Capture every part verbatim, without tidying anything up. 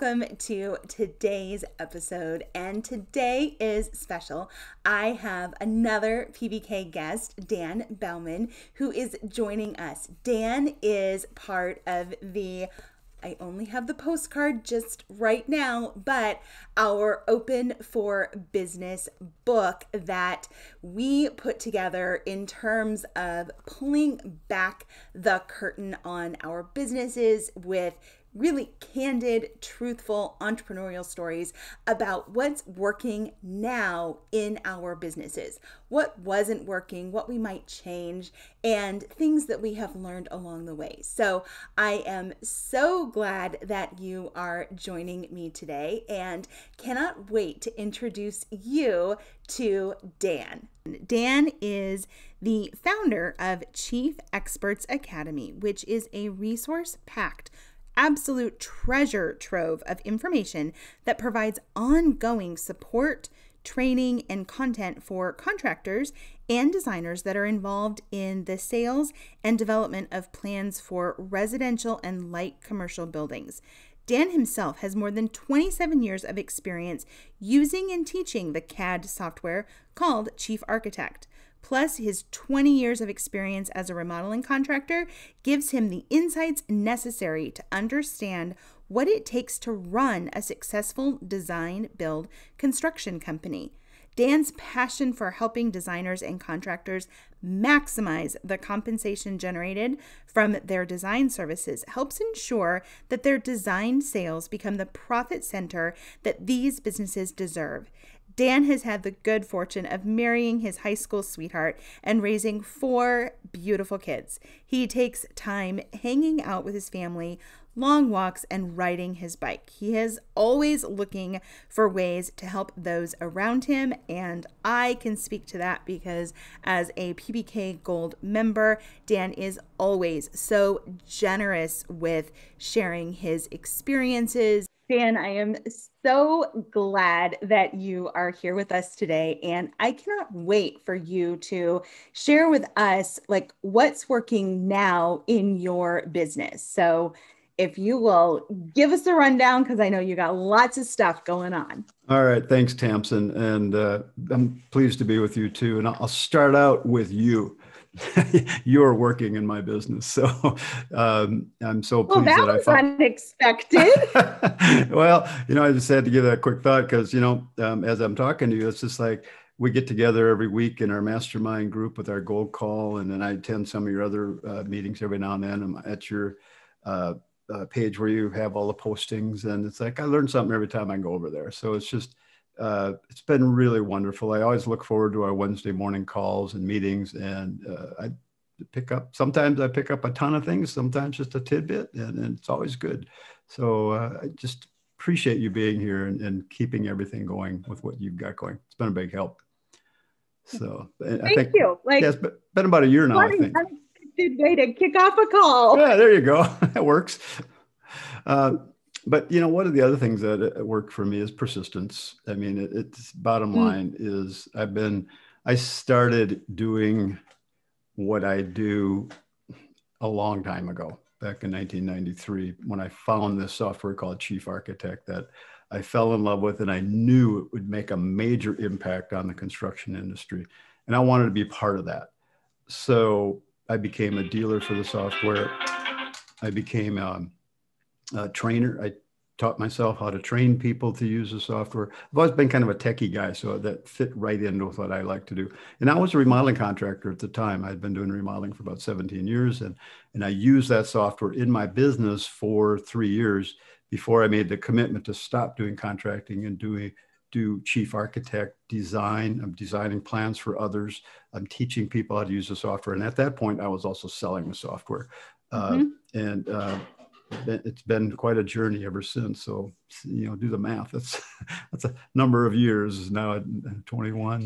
Welcome to today's episode, and today is special. I have another P B K guest, Dan Bauman, who is joining us. Dan is part of the, I only have the postcard just right now, but our Open for Business book that we put together in terms of pulling back the curtain on our businesses with really candid, truthful, entrepreneurial stories about what's working now in our businesses, what wasn't working, what we might change, and things that we have learned along the way. So I am so glad that you are joining me today and cannot wait to introduce you to Dan. Dan is the founder of Chief Experts Academy, which is a resource-packed absolute treasure trove of information that provides ongoing support, training, and content for contractors and designers that are involved in the sales and development of plans for residential and light commercial buildings. Dan himself has more than twenty-seven years of experience using and teaching the C A D software called Chief Architect. Plus, his twenty years of experience as a remodeling contractor gives him the insights necessary to understand what it takes to run a successful design, build, construction company. Dan's passion for helping designers and contractors maximize the compensation generated from their design services helps ensure that their design sales become the profit center that these businesses deserve. Dan has had the good fortune of marrying his high school sweetheart and raising four beautiful kids. He takes time hanging out with his family, long walks, and riding his bike. He is always looking for ways to help those around him, and I can speak to that because as a P B K Gold member, Dan is always so generous with sharing his experiences. Dan, I am so glad that you are here with us today, and I cannot wait for you to share with us like what's working now in your business. So if you will give us a rundown, because I know you got lots of stuff going on. All right. Thanks, Tamsen. And uh, I'm pleased to be with you too. And I'll start out with you. You're working in my business. So um, I'm so pleased well, that, that was I found... unexpected. Well, you know, I just had to give that a quick thought because, you know, um, as I'm talking to you, it's just like we get together every week in our mastermind group with our gold call. And then I attend some of your other uh, meetings every now and then. I'm at your uh, uh, page where you have all the postings. And it's like I learn something every time I go over there. So it's just Uh, it's been really wonderful. I always look forward to our Wednesday morning calls and meetings, and uh, I pick up, sometimes I pick up a ton of things, sometimes just a tidbit, and, and it's always good. So uh, I just appreciate you being here and, and keeping everything going with what you've got going. It's been a big help. So Thank I think, you. Like, yeah, it's been about a year now, I think. Good way to kick off a call. Yeah, there you go. That works. Uh, But, you know, one of the other things that worked for me is persistence. I mean, it, it's bottom line is I've been, I started doing what I do a long time ago, back in nineteen ninety-three, when I found this software called Chief Architect that I fell in love with, and I knew it would make a major impact on the construction industry. And I wanted to be part of that. So I became a dealer for the software. I became um, Uh, trainer. I taught myself how to train people to use the software. I've always been kind of a techie guy, so that fit right in with what I like to do. And I was a remodeling contractor at the time. I'd been doing remodeling for about seventeen years, and, and I used that software in my business for three years before I made the commitment to stop doing contracting and doing do Chief Architect design. I'm designing plans for others. I'm teaching people how to use the software. And at that point, I was also selling the software. Mm-hmm. uh, and uh, It's been quite a journey ever since. So, you know, do the math. That's that's a number of years now. twenty-one,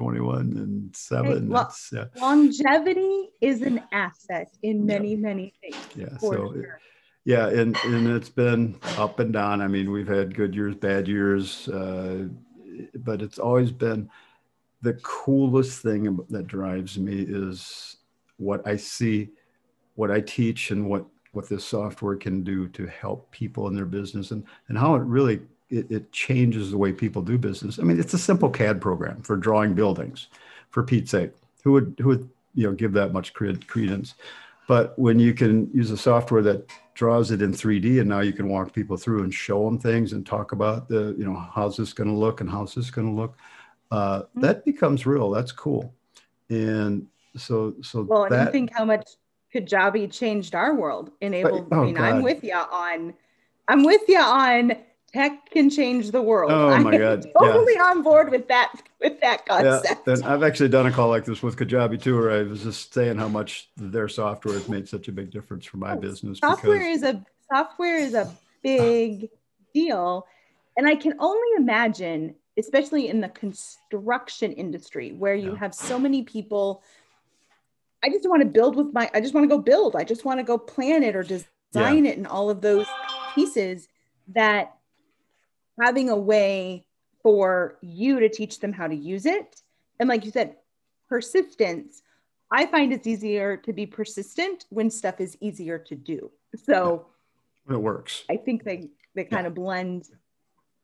twenty-one, and seven. Hey, well, yeah. Longevity is an asset in many, yeah. many things. Yeah. So, sure. it, yeah, and and it's been up and down. I mean, we've had good years, bad years, uh, but it's always been the coolest thing that drives me is what I see, what I teach, and what what this software can do to help people in their business, and, and how it really, it, it changes the way people do business. I mean, it's a simple C A D program for drawing buildings, for Pete's sake. Who would, who would you know, give that much credence? But when you can use a software that draws it in three D, and now you can walk people through and show them things and talk about the, you know, how's this going to look and how's this going to look, uh, mm-hmm. that becomes real. That's cool. And so, so well, that, I didn't think how much Kajabi changed our world. Enabled. But, oh, I mean, God. I'm with you on, I'm with you on tech can change the world. Oh my I'm God. Totally yeah. on board with that, with that concept. Yeah. And I've actually done a call like this with Kajabi too, where I was just saying how much their software has made such a big difference for my oh, business. Software because... is a software is a big deal. And I can only imagine, especially in the construction industry, where you yeah. have so many people. I just want to build with my, I just want to go build. I just want to go plan it or design yeah. it, and all of those pieces, that having a way for you to teach them how to use it. And like you said, persistence. I find it's easier to be persistent when stuff is easier to do. So it works. I think they, they kind yeah. of blend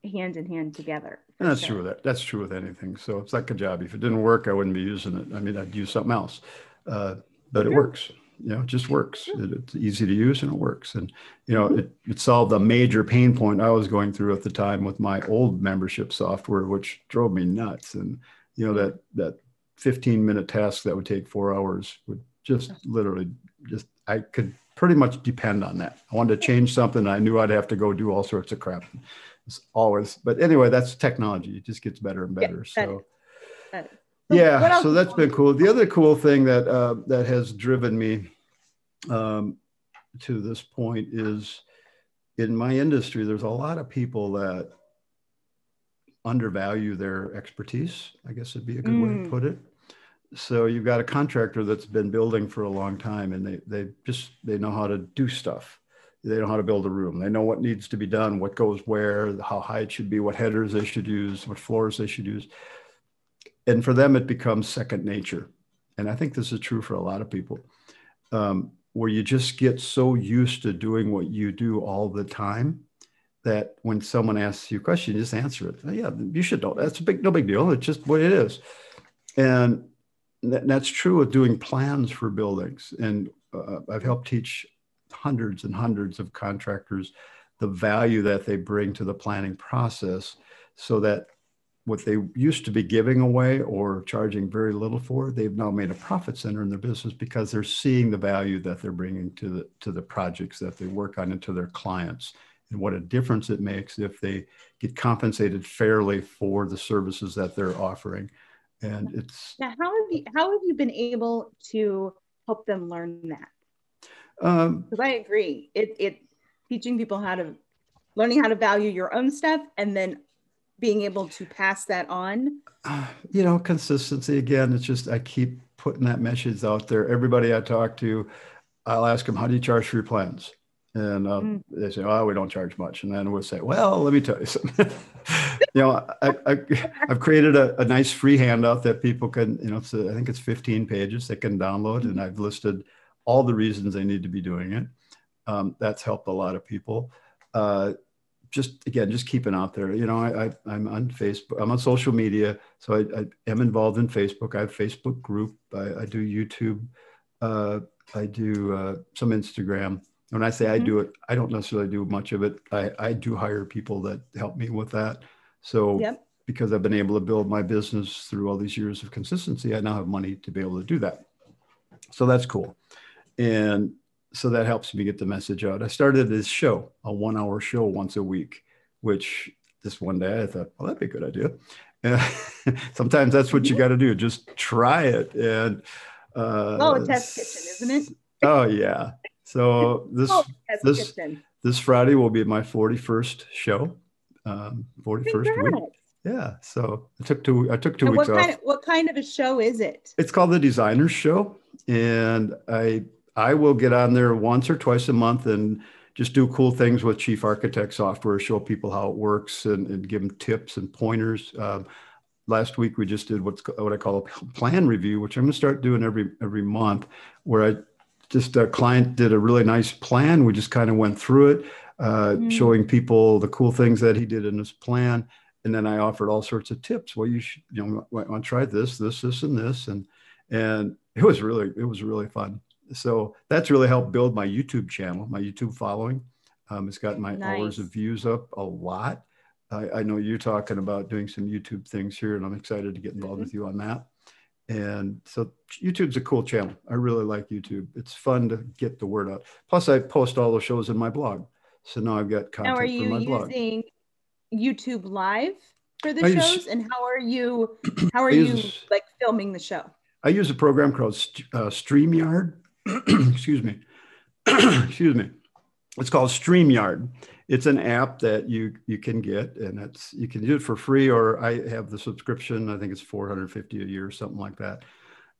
hand in hand together. And that's sure. true with that. That's true with anything. So it's like Kajabi. If it didn't work, I wouldn't be using it. I mean, I'd use something else. Uh, but sure. it works, you know, it just works. Sure. It, it's easy to use and it works. And, you know, it, it solved a major pain point I was going through at the time with my old membership software, which drove me nuts. And, you know, that, that fifteen minute task that would take four hours would just literally just, I could pretty much depend on that. I wanted to change something. I knew I'd have to go do all sorts of crap. It's always, but anyway, that's technology. It just gets better and better. Yeah, so. That, that. Yeah, so that's been cool. The other cool thing that uh, that has driven me um, to this point is, in my industry, there's a lot of people that undervalue their expertise, I guess would be a good mm. way to put it. So you've got a contractor that's been building for a long time, and they, they just, they know how to do stuff. They know how to build a room. They know what needs to be done, what goes where, how high it should be, what headers they should use, what floors they should use. And for them, it becomes second nature. And I think this is true for a lot of people, um, where you just get so used to doing what you do all the time that when someone asks you a question, you just answer it. Oh, yeah, you should know. That's a big, no big deal. It's just what it is. And that, that's true with doing plans for buildings. And uh, I've helped teach hundreds and hundreds of contractors the value that they bring to the planning process, so that what they used to be giving away or charging very little for, they've now made a profit center in their business, because they're seeing the value that they're bringing to the, to the projects that they work on and to their clients, and what a difference it makes if they get compensated fairly for the services that they're offering. And it's... Now, how have you, how have you been able to help them learn that? Um, because I agree. It, it, teaching people how to, learning how to value your own stuff, and then being able to pass that on? Uh, you know, consistency again. It's just, I keep putting that message out there. Everybody I talk to, I'll ask them, how do you charge for your plans? And uh, mm. they say, oh, we don't charge much. And then we'll say, well, let me tell you something. You know, I, I, I've created a, a nice free handout that people can, you know, it's a, I think it's fifteen pages they can download. Mm-hmm. And I've listed all the reasons they need to be doing it. Um, that's helped a lot of people. Uh, Just again, just keep it out there. You know, I, I, I'm on Facebook, I'm on social media. So I, I am involved in Facebook. I have a Facebook group. I, I do YouTube. Uh, I do uh, some Instagram. When I say mm-hmm. I do it, I don't necessarily do much of it. I, I do hire people that help me with that. So yep. because I've been able to build my business through all these years of consistency, I now have money to be able to do that. So that's cool. And so that helps me get the message out. I started this show, a one hour show once a week, which this one day I thought, well, that'd be a good idea. And sometimes that's what you got to do. Just try it. And, uh, oh, a test kitchen, isn't it? Oh yeah. So this, oh, this, kitchen. this Friday will be my forty-first show, um, forty-first Congrats. Week. Yeah. So I took two, I took two and weeks what kind off. Of, what kind of a show is it? It's called The Designer Show. And I, I will get on there once or twice a month and just do cool things with Chief Architect software, show people how it works, and, and give them tips and pointers. Um, last week, we just did what's, what I call a plan review, which I'm going to start doing every every month, where I just a client did a really nice plan. We just kind of went through it, uh, mm-hmm. showing people the cool things that he did in his plan. And then I offered all sorts of tips. Well, you should, you know, want to try this, this, this, and this. And, and it was really, it was really fun. So that's really helped build my YouTube channel, my YouTube following. Um, it's gotten my nice. hours of views up a lot. I, I know you're talking about doing some YouTube things here, and I'm excited to get involved mm-hmm. with you on that. And so YouTube's a cool channel. I really like YouTube. It's fun to get the word out. Plus, I post all those shows in my blog. So now I've got content for my blog. Now, are you using YouTube Live for the I shows? Use, and how are you, how are I you use, like filming the show? I use a program called uh, StreamYard. Excuse me. Excuse me. It's called StreamYard. It's an app that you you can get, and it's you can do it for free, or I have the subscription. I think it's four hundred fifty dollars a year or something like that.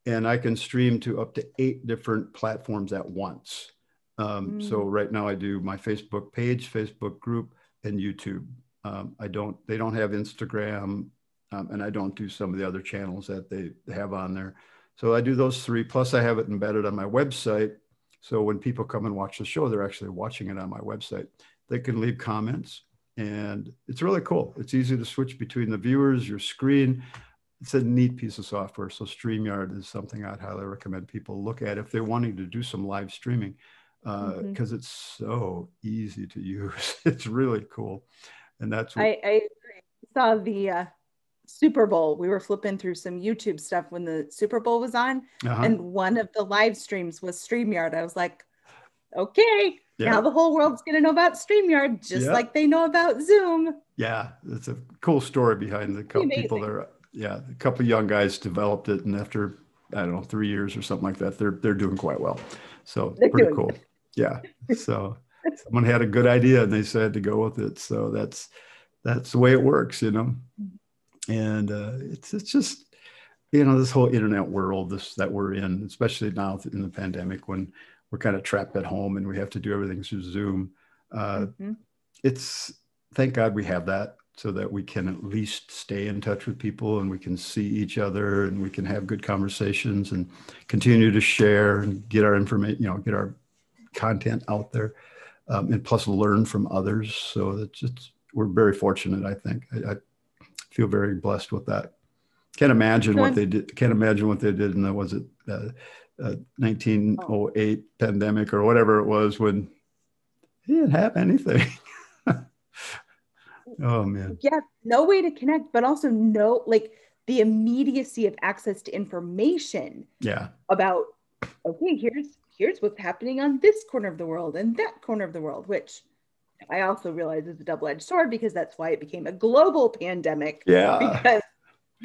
And I can stream to up to eight different platforms at once. Um, mm. So right now I do my Facebook page, Facebook group, and YouTube. Um, I don't, they don't have Instagram, um, and I don't do some of the other channels that they have on there. So I do those three, plus I have it embedded on my website. So when people come and watch the show, they're actually watching it on my website. They can leave comments, and it's really cool. It's easy to switch between the viewers, your screen. It's a neat piece of software. So StreamYard is something I'd highly recommend people look at if they're wanting to do some live streaming, because uh, mm-hmm. it's so easy to use. It's really cool. And that's what I, I saw the uh, Super Bowl. We were flipping through some YouTube stuff when the Super Bowl was on, uh-huh. and one of the live streams was StreamYard. I was like, okay, yeah. now the whole world's going to know about StreamYard, just yeah. like they know about Zoom. Yeah, it's a cool story behind the couple people there. Yeah, a couple of young guys developed it, and after, I don't know, three years or something like that, they're they're doing quite well. So they're pretty cool. It. Yeah, so someone had a good idea, and they said to go with it. So that's that's the way it works, you know. And uh, it's it's just, you know, this whole internet world this that we're in, especially now in the pandemic when we're kind of trapped at home and we have to do everything through Zoom. Uh, mm-hmm. It's, thank God we have that so that we can at least stay in touch with people, and we can see each other, and we can have good conversations and continue to share and get our information, you know, get our content out there, um, and plus learn from others. So it's just, we're very fortunate, I think. I, I feel very blessed with that. Can't imagine what they did. Can't imagine what they did. And that was it. Uh, Uh, nineteen oh eight oh. pandemic or whatever it was, when he didn't have anything. Oh man. Yeah, no way to connect, but also no, like the immediacy of access to information. Yeah. About, okay, here's here's what's happening on this corner of the world and that corner of the world, which I also realize is a double-edged sword, because that's why it became a global pandemic. Yeah. Because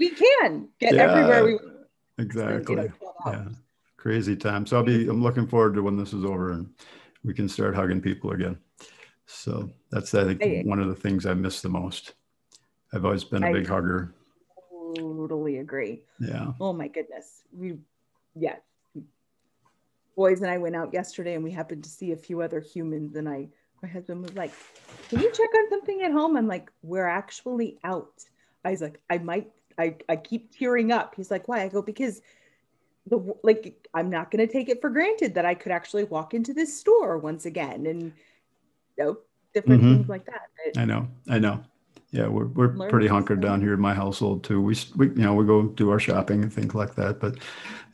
we can get yeah. everywhere we want. Exactly. You know, yeah. Crazy time. So I'll be, I'm looking forward to when this is over and we can start hugging people again. So that's, I think, I, one of the things I miss the most. I've always been a big I hugger. Totally agree. Yeah. Oh my goodness. We, yeah. Boys and I went out yesterday, and we happened to see a few other humans, and I, my husband was like, can you check on something at home? I'm like, we're actually out. I was like, I might, I, I keep tearing up. He's like, why? I go, because The, like, I'm not going to take it for granted that I could actually walk into this store once again, and you know, different mm-hmm. things like that. It, I know, I know. Yeah, we're we're pretty hunkered down here in my household too. We we you know we go do our shopping and things like that, but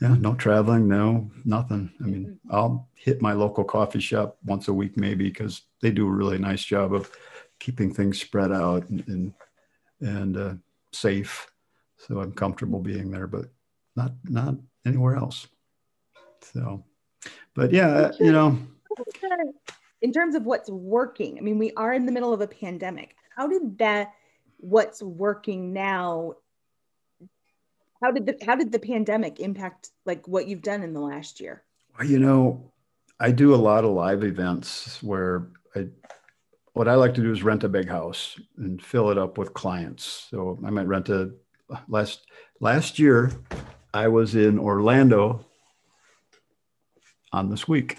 yeah, no traveling, no nothing. I mean, mm-hmm. I'll hit my local coffee shop once a week maybe, because they do a really nice job of keeping things spread out and and, and uh, safe. So I'm comfortable being there, but not not. anywhere else. So, but yeah, you know. In terms of what's working, I mean, we are in the middle of a pandemic. How did that, what's working now, how did the, how did the pandemic impact like what you've done in the last year? Well, you know, I do a lot of live events where I, what I like to do is rent a big house and fill it up with clients. So I might rent a, last, last year, I was in Orlando on this week,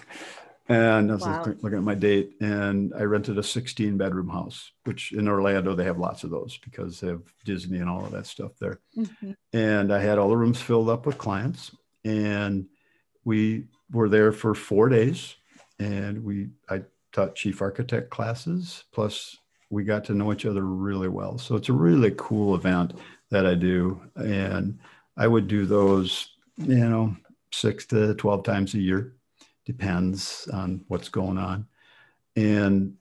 and I was wow. looking at my date, and I rented a sixteen bedroom house, which in Orlando, they have lots of those because they have Disney and all of that stuff there. Mm-hmm. And I had all the rooms filled up with clients, and we were there for four days and we, I taught chief architect classes, plus we got to know each other really well. So it's a really cool event that I do. And I would do those, you know, six to twelve times a year, depends on what's going on. And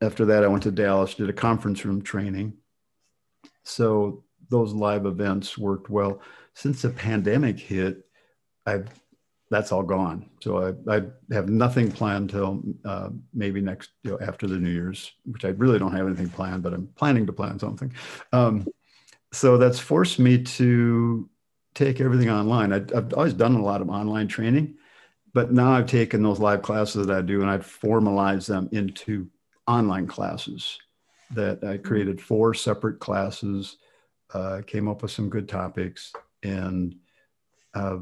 after that, I went to Dallas, did a conference room training. So those live events worked well. Since the pandemic hit, I've, that's all gone. So I, I have nothing planned till uh, maybe next, you know, after the New Year's, which I really don't have anything planned, but I'm planning to plan something. Um, so that's forced me to take everything online. I, I've always done a lot of online training, but now I've taken those live classes that I do and I've formalized them into online classes that I created four separate classes, uh, came up with some good topics, and uh,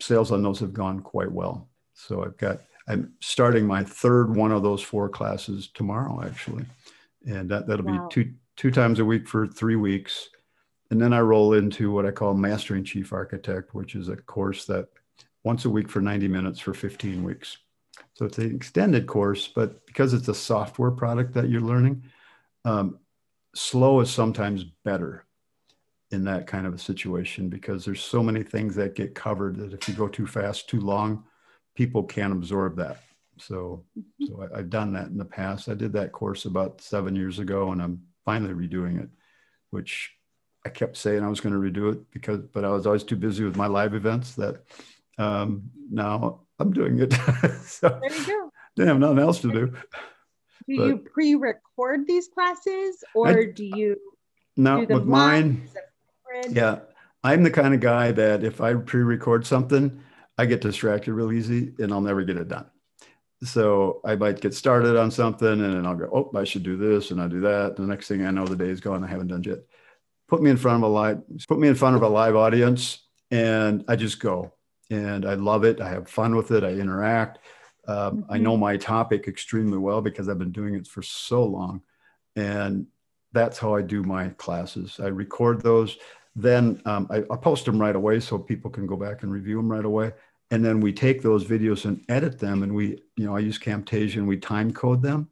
sales on those have gone quite well. So I've got, I'm starting my third one of those four classes tomorrow, actually. And that, that'll wow. be two, two times a week for three weeks. And then I roll into what I call Mastering Chief Architect, which is a course that once a week for ninety minutes for fifteen weeks. So it's an extended course, but because it's a software product that you're learning, um, slow is sometimes better in that kind of a situation, because there's so many things that get covered that if you go too fast, too long, people can't absorb that. So, mm-hmm. so I, I've done that in the past. I did that course about seven years ago and I'm finally redoing it, which I kept saying I was going to redo it because, but I was always too busy with my live events that um, now I'm doing it. So, there you go. Damn, nothing else to do. Do but, you pre-record these classes or I, do you? No, do with mine. Yeah, I'm the kind of guy that if I pre-record something, I get distracted real easy and I'll never get it done. So I might get started on something and then I'll go, oh, I should do this and I do that. The next thing I know, the day's gone. I haven't done it. Put me in front of a live, put me in front of a live audience, and I just go. And I love it. I have fun with it. I interact. Um, mm-hmm. I know my topic extremely well because I've been doing it for so long. And that's how I do my classes. I record those. Then um, I, I post them right away so people can go back and review them right away. And then we take those videos and edit them. And we, you know, I use Camtasia and we time code them.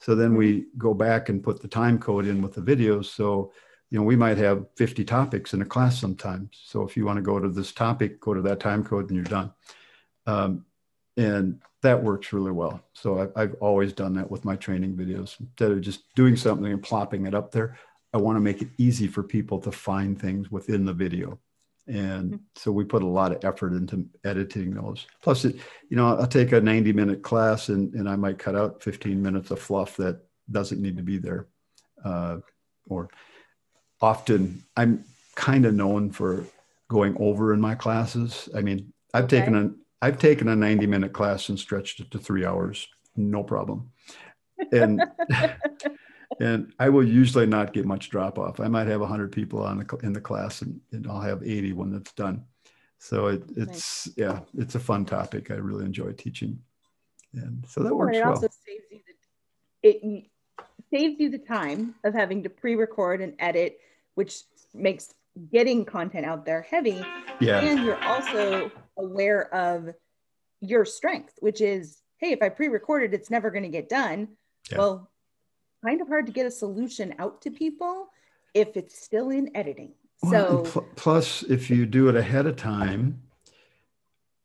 So then we go back and put the time code in with the videos. So you know, we might have fifty topics in a class sometimes. So if you want to go to this topic, go to that time code and you're done. Um, and that works really well. So I've, I've always done that with my training videos. Instead of just doing something and plopping it up there, I want to make it easy for people to find things within the video. And so we put a lot of effort into editing those. Plus, it, you know, I'll take a ninety minute class and, and I might cut out fifteen minutes of fluff that doesn't need to be there. Uh, or... Often I'm kind of known for going over in my classes. I mean, I've okay. taken a, I've taken a ninety minute class and stretched it to three hours, no problem. And, and I will usually not get much drop off. I might have a hundred people on the, in the class and, and I'll have eighty when it's done. So it, it's, nice. yeah, it's a fun topic. I really enjoy teaching. And so that works well. It also saves you the, it saves you the time of having to pre-record and edit, which makes getting content out there heavy. Yeah. And you're also aware of your strength, which is, hey, if I pre-recorded, it's never going to get done. Yeah. Well, kind of hard to get a solution out to people if it's still in editing. Well, so pl- plus, if you do it ahead of time,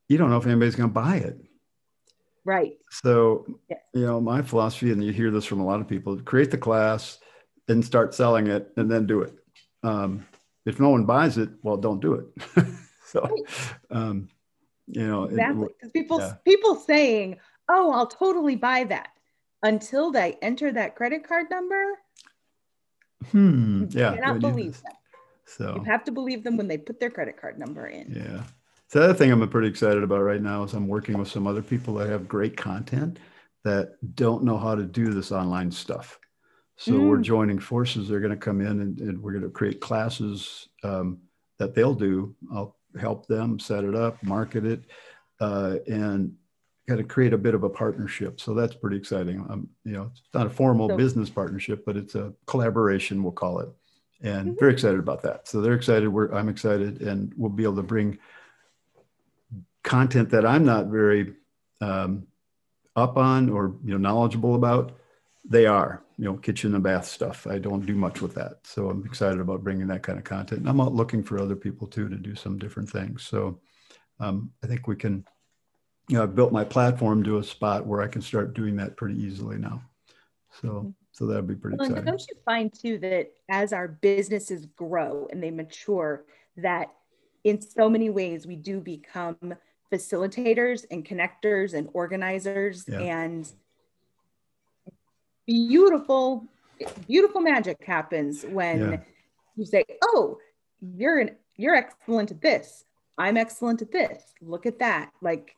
you don't know if anybody's going to buy it. Right. So, yeah. you know, my philosophy, and you hear this from a lot of people, create the class and start selling it and then do it. Um, if no one buys it, well, don't do it. so, right. um, you know, exactly. Because people, yeah. people saying, oh, I'll totally buy that until they enter that credit card number. Hmm. You yeah. cannot believe them. So you have to believe them when they put their credit card number in. Yeah. The other thing I'm pretty excited about right now is I'm working with some other people that have great content that don't know how to do this online stuff. So mm. we're joining forces. They're going to come in and, and we're going to create classes um, that they'll do. I'll help them set it up, market it, uh, and kind of create a bit of a partnership. So that's pretty exciting. Um, you know, it's not a formal so, business partnership, but it's a collaboration, we'll call it. And mm-hmm. very excited about that. So they're excited. We're, I'm excited, and we'll be able to bring content that I'm not very um, up on or, you know, knowledgeable about, they are, you know, kitchen and bath stuff. I don't do much with that. So I'm excited about bringing that kind of content. And I'm out looking for other people too, to do some different things. So um, I think we can, you know, I've built my platform to a spot where I can start doing that pretty easily now. So, so that'd be pretty well, exciting. Don't you find too that as our businesses grow and they mature, that in so many ways we do become facilitators and connectors and organizers yeah. and beautiful, beautiful magic happens when yeah. you say, oh, you're an, you're excellent at this. I'm excellent at this. Look at that. Like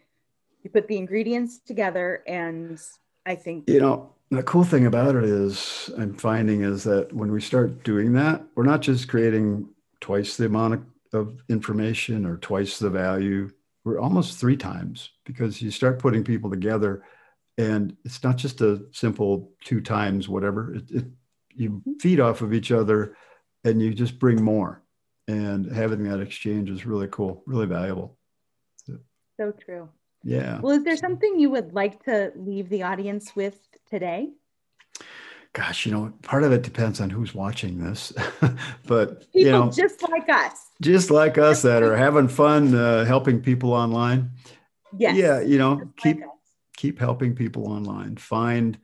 you put the ingredients together. And I think, you know, the cool thing about it is I'm finding is that when we start doing that, we're not just creating twice the amount of, of information or twice the value. We're almost three times, because you start putting people together and it's not just a simple two times whatever. It, it, you feed off of each other and you just bring more, and having that exchange is really cool, really valuable. So, so true. Yeah. Well, is there something you would like to leave the audience with today? Gosh, you know, part of it depends on who's watching this, but people, you know, just like us, just like us that are having fun, uh, helping people online. Yes. Yeah. You know, just keep, like keep helping people online. Find,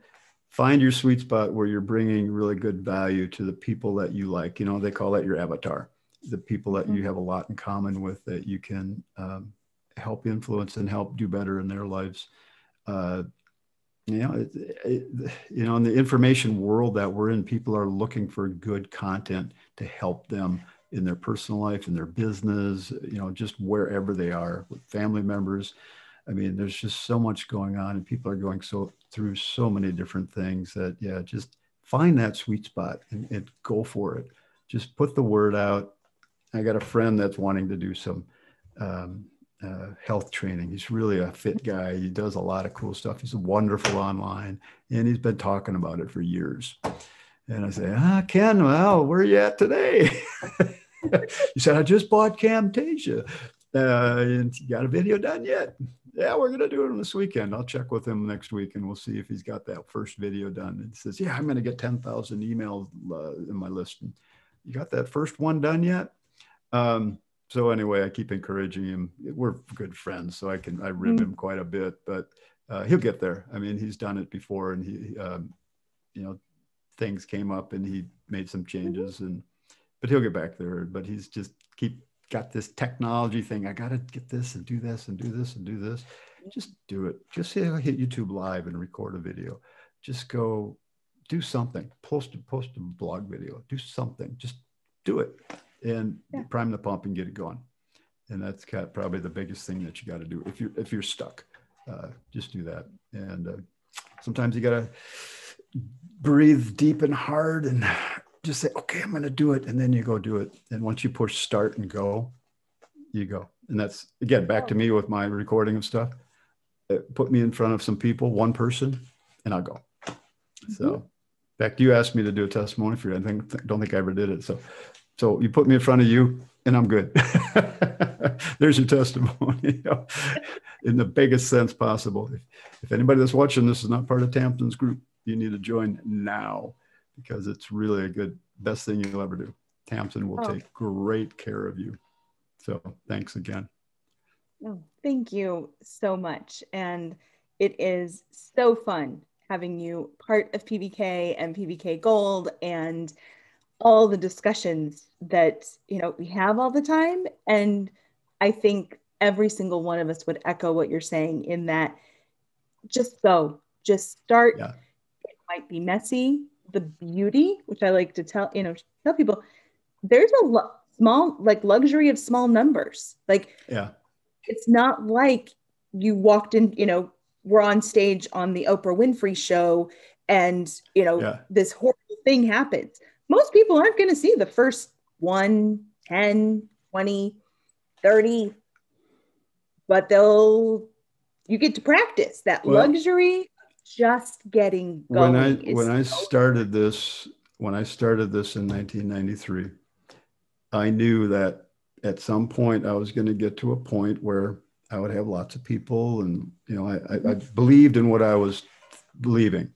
find your sweet spot where you're bringing really good value to the people that you like. You know, they call that your avatar, the people that mm-hmm. you have a lot in common with, that you can um, help influence and help do better in their lives. Uh, You know, it, it, you know, in the information world that we're in, people are looking for good content to help them in their personal life, in their business, you know, just wherever they are with family members. I mean, there's just so much going on, and people are going so through so many different things that, yeah, just find that sweet spot and, and go for it. Just put the word out. I got a friend that's wanting to do some, um, Uh, health training. He's really a fit guy. He does a lot of cool stuff. He's wonderful online, and he's been talking about it for years. And I say, ah, Ken, well, where are you at today? He said, I just bought Camtasia. Uh, and you got a video done yet? Yeah, we're going to do it this weekend. I'll check with him next week and we'll see if he's got that first video done. And he says, yeah, I'm going to get ten thousand emails uh, in my list. And you got that first one done yet? Um, So anyway, I keep encouraging him. We're good friends, so I can I rib him quite a bit, but uh, he'll get there. I mean, he's done it before, and he, um, you know, things came up, and he made some changes, and but he'll get back there. But he's just keep got this technology thing. I got to get this and do this and do this and do this. Just do it. Just hit YouTube Live and record a video. Just go do something. Post post a blog video. Do something. Just do it. And yeah. prime the pump and get it going. And that's kind of probably the biggest thing that you got to do. If you're, if you're stuck, uh, just do that. And uh, sometimes you got to breathe deep and hard and just say, okay, I'm going to do it. And then you go do it. And once you push start and go, you go. And that's, again, back to me with my recording of stuff. It put me in front of some people, one person, and I'll go. Mm-hmm. So in fact, you asked me to do a testimony for you. I think, don't think I ever did it. So So you put me in front of you and I'm good. There's your testimony, you know, in the biggest sense possible. If, if anybody that's watching this is not part of Tamsen's group, you need to join now, because it's really a good, best thing you'll ever do. Tamsen will oh. take great care of you. So thanks again. Oh, thank you so much. And it is so fun having you part of P B K and P B K Gold and all the discussions that, you know, we have all the time. And I think every single one of us would echo what you're saying in that just go, just start. Yeah. It might be messy. The beauty, which I like to tell, you know, tell people, there's a lo- small, like luxury of small numbers. Like, yeah, it's not like you walked in, you know, we're on stage on the Oprah Winfrey show and, you know, yeah. this horrible thing happens. Most people aren't going to see the first one, ten, twenty, thirty, but they'll, you get to practice that well, luxury of just getting going. When I, when so I started this, when I started this in nineteen ninety-three, I knew that at some point I was going to get to a point where I would have lots of people, and you know, I, I believed in what I was believing,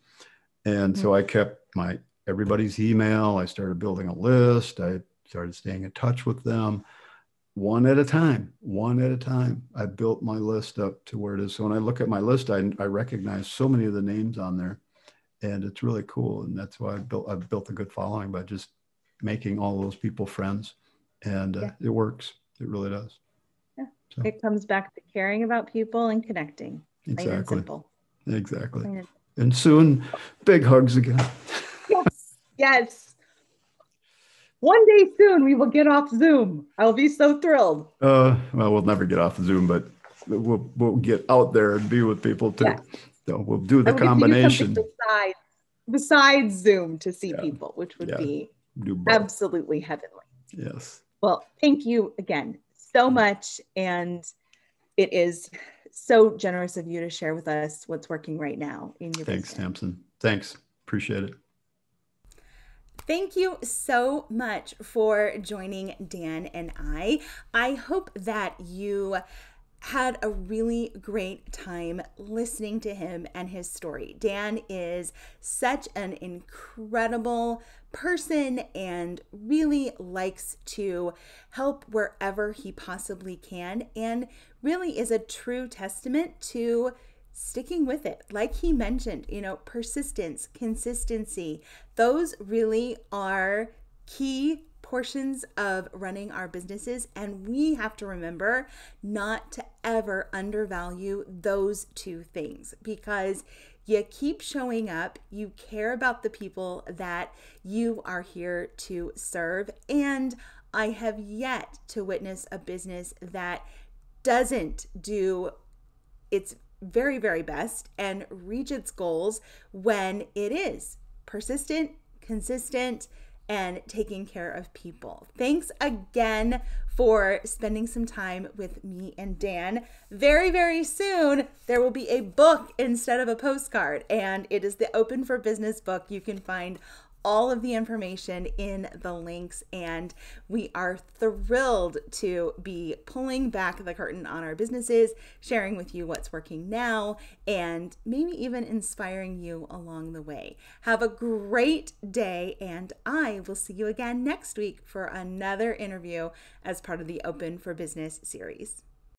and so I kept my everybody's email. I started building a list. I started staying in touch with them, one at a time, one at a time. I built my list up to where it is. So when I look at my list, I, I recognize so many of the names on there, and it's really cool. And that's why I built I've built a good following by just making all those people friends, and uh, yeah. it works. It really does. Yeah, so. It comes back to caring about people and connecting. Exactly. Plain and simple. Exactly. Plain and, and soon, big hugs again. Yes. Yes. One day soon, we will get off Zoom. I'll be so thrilled. Uh, well, we'll never get off Zoom, but we'll we'll get out there and be with people too. Yeah. So we'll do the and combination. Do besides, besides Zoom to see yeah. people, which would yeah. be absolutely heavenly. Yes. Well, thank you again so much. And it is so generous of you to share with us what's working right now in your Thanks, business. Tamsen. Thanks. Appreciate it. Thank you so much for joining Dan and I. I hope that you had a really great time listening to him and his story. Dan is such an incredible person and really likes to help wherever he possibly can, and really is a true testament to sticking with it. Like he mentioned, you know, persistence, consistency, those really are key portions of running our businesses. And we have to remember not to ever undervalue those two things, because you keep showing up, you care about the people that you are here to serve. And I have yet to witness a business that doesn't do its very, very best and reach its goals when it is persistent, consistent, and taking care of people. Thanks again for spending some time with me and Dan. Very, very soon, there will be a book instead of a postcard, and it is the Open for Business book. You can find all of the information in the links, and we are thrilled to be pulling back the curtain on our businesses, sharing with you what's working now, and maybe even inspiring you along the way. Have a great day, and I will see you again next week for another interview as part of the Open for Business series.